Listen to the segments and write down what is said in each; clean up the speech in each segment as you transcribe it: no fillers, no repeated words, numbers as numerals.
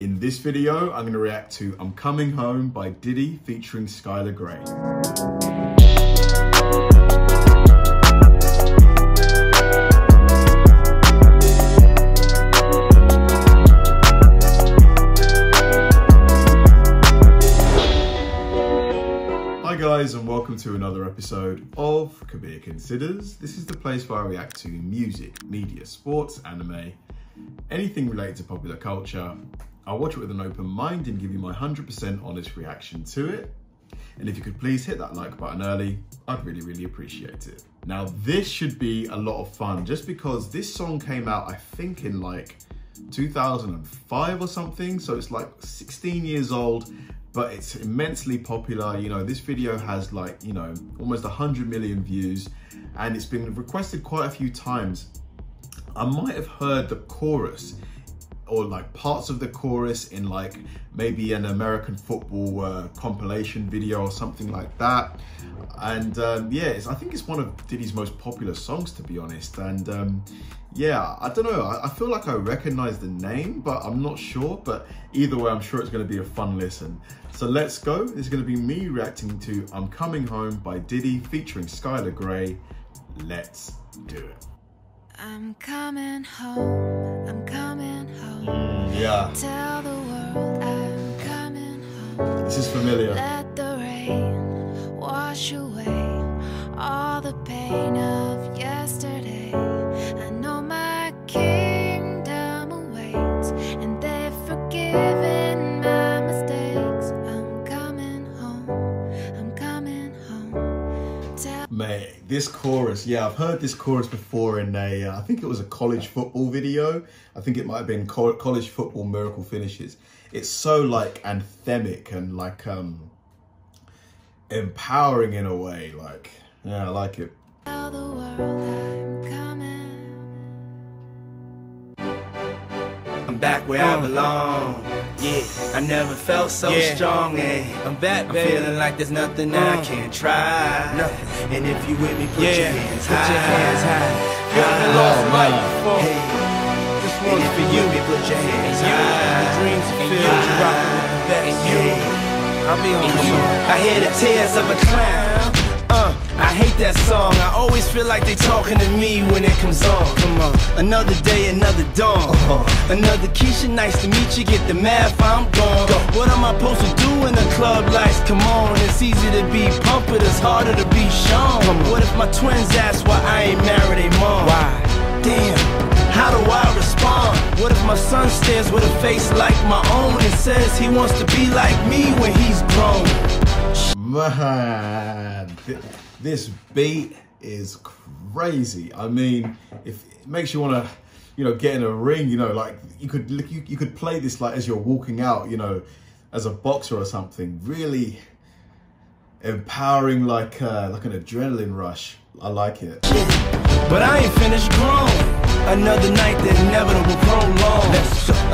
In this video, I'm going to react to I'm Coming Home by Diddy featuring Skylar Grey. Hi guys and welcome to another episode of Kabir Considers. This is the place where I react to music, media, sports, anime, anything related to popular culture. I'll watch it with an open mind and give you my 100% honest reaction to it. And if you could please hit that like button early, I'd really appreciate it. Now this should be a lot of fun just because this song came out, I think in like 2005 or something. So it's like 16 years old, but it's immensely popular. You know, this video has like, you know, almost 100 million views and it's been requested quite a few times. I might have heard the chorus or like parts of the chorus in like maybe an American football compilation video or something like that. And I think it's one of Diddy's most popular songs, to be honest. And I don't know, I feel like I recognize the name, but I'm not sure. But either way, I'm sure it's gonna be a fun listen. So let's go. This is gonna be me reacting to I'm Coming Home by Diddy featuring Skylar Grey. Let's do it. I'm coming home, I'm coming home. Yeah. Tell the world I'm coming home. This is familiar. Let the rain wash away all the pain of yesterday. I know my kingdom awaits and they've forgiven my mistakes. I'm coming home, I'm coming home. Mate, this chorus, I've heard this chorus before in a, I think it was a college football video. I think it might have been college football miracle finishes. It's so like anthemic and like empowering in a way. Like, yeah, I like it. Tell the world I'm coming. I'm back where I belong. Yeah, I never felt so strong, and I'm back, baby. I'm feeling like there's nothing I can't try. Nothing. And if you with me, put your hands high. Put your hands high. Got lost my hey. This one's for you. Me, put your hands high. Dreams filled, you rock with the best. I'll be on you. I hear the tears of a clown. I hate that song. I always feel like they talking to me when it comes on. Come on, another day, another dawn. Another Keisha, nice to meet you. Get the math, I'm gone. What am I supposed to do when the club lights come on? It's easy to be pumped, but it's harder to be shown. What if my twins ask why I ain't married a mom? Why? Damn, how do I respond? What if my son stares with a face like my own and says he wants to be like me when he's grown? Man, this beat is crazy. I mean, if it makes you want to, you know, get in a ring, you know, like you could play this like as you're walking out, you know, as a boxer or something. Really empowering, like an adrenaline rush. I like it. But I ain't finished growing. Another night that inevitable prolong.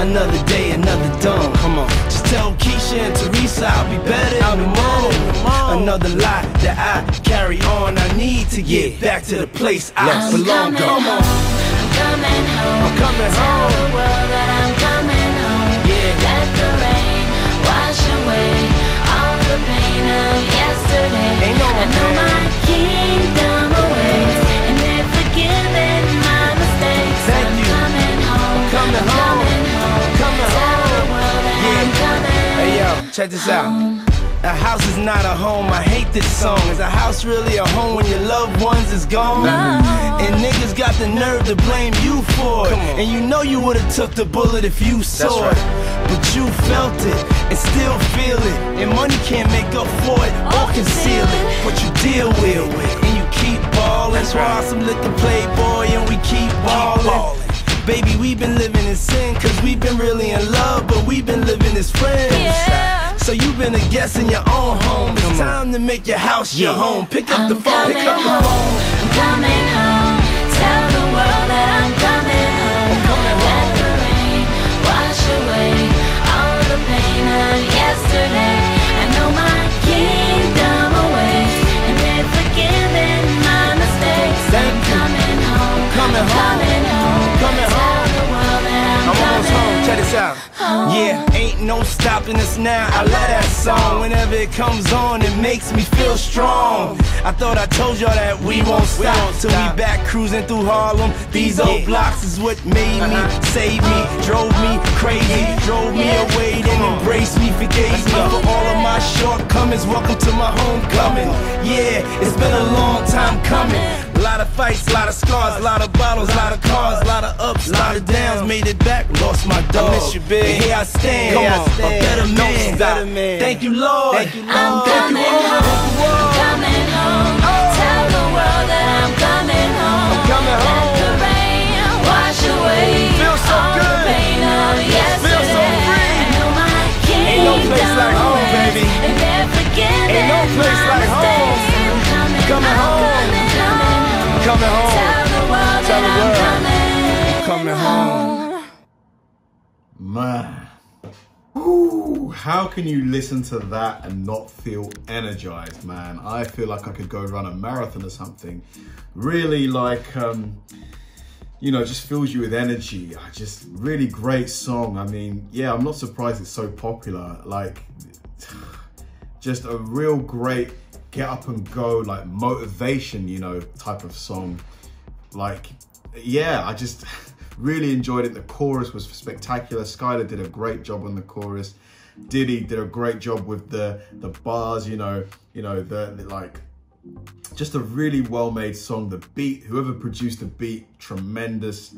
Another day, another dawn. Come on, just tell Keisha and Teresa I'll be better in the morning. Another lie that I carry on. I need to get back to the place I belong. Come on, I'm coming home. I'm coming home. Tell the world that I'm coming home. Let the rain wash away all the pain of yesterday. I know my kingdom awaits and they've forgiven my mistakes. I'm coming home. I'm coming home. I'm coming home. Hey yo, check this out. A house is not a home, I hate this song. Is a house really a home when your loved ones is gone? And niggas got the nerve to blame you for it. And you know you would've took the bullet if you saw it. But you felt it, and still feel it. And money can't make up for it, or conceal it. What you deal with, and you keep ballin'. Swallow some liquor, playboy, and we keep ballin'. Baby, we've been living in sin, cause we've been really in love, but we've been living as friends. So you've been a guest in your own home. It's time to make your house your home. Pick up the phone, pick up the phone. I'm coming home. Tell the world that I'm coming home. I'm coming home. Let the rain wash away all the pain of yesterday. I know my kingdom awaits and they've forgiven my mistakes. I'm coming home. I'm coming home. I'm coming home. Tell the world that I'm coming home. I'm almost home. Check this out. Yeah. ain't no stopping us now. I love that song. Whenever it comes on, it makes me feel strong. I thought I told y'all that we won't stop till we back cruising through Harlem. These old blocks is what made me, saved me, drove me crazy, drove me away, then embraced me, forgave me for all of my shortcomings. Welcome to my homecoming. Yeah, it's been a long time coming. Lot of fights, lot of scars, lot of bottles, lot of cars, lot of ups, lot of downs. Made it back, lost my dog. I miss you, big. Here I stand, a better man. Thank you, Lord. Thank you, Lord. I'm coming home. I'm coming home. Tell the world that I'm coming home. I'm coming home. Let the rain wash away all the pain of yesterday. I know my kingdom ain't no place like home, baby. And they're forgetting ain't no place like home. I'm coming home. Coming home. Tell the world that I'm coming home. Man. Ooh, how can you listen to that and not feel energized, man? I feel like I could go run a marathon or something. Really, like, you know, just fills you with energy. Just really great song. I mean, yeah, I'm not surprised it's so popular. Like, just a real great get up and go, like motivation, you know, type of song. Like, yeah, I just really enjoyed it. The chorus was spectacular. Skylar did a great job on the chorus. Diddy did a great job with the bars, you know, the like, just a really well-made song. The beat, whoever produced the beat, tremendous.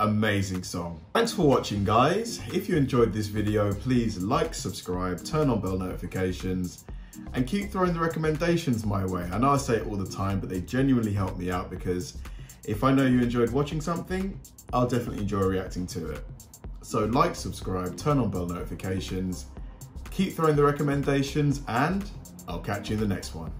Amazing song. Thanks for watching, guys. If you enjoyed this video, please like, subscribe, turn on bell notifications, and keep throwing the recommendations my way. I know I say it all the time, but they genuinely help me out, because if I know you enjoyed watching something, I'll definitely enjoy reacting to it. So like, subscribe, turn on bell notifications, keep throwing the recommendations, and I'll catch you in the next one.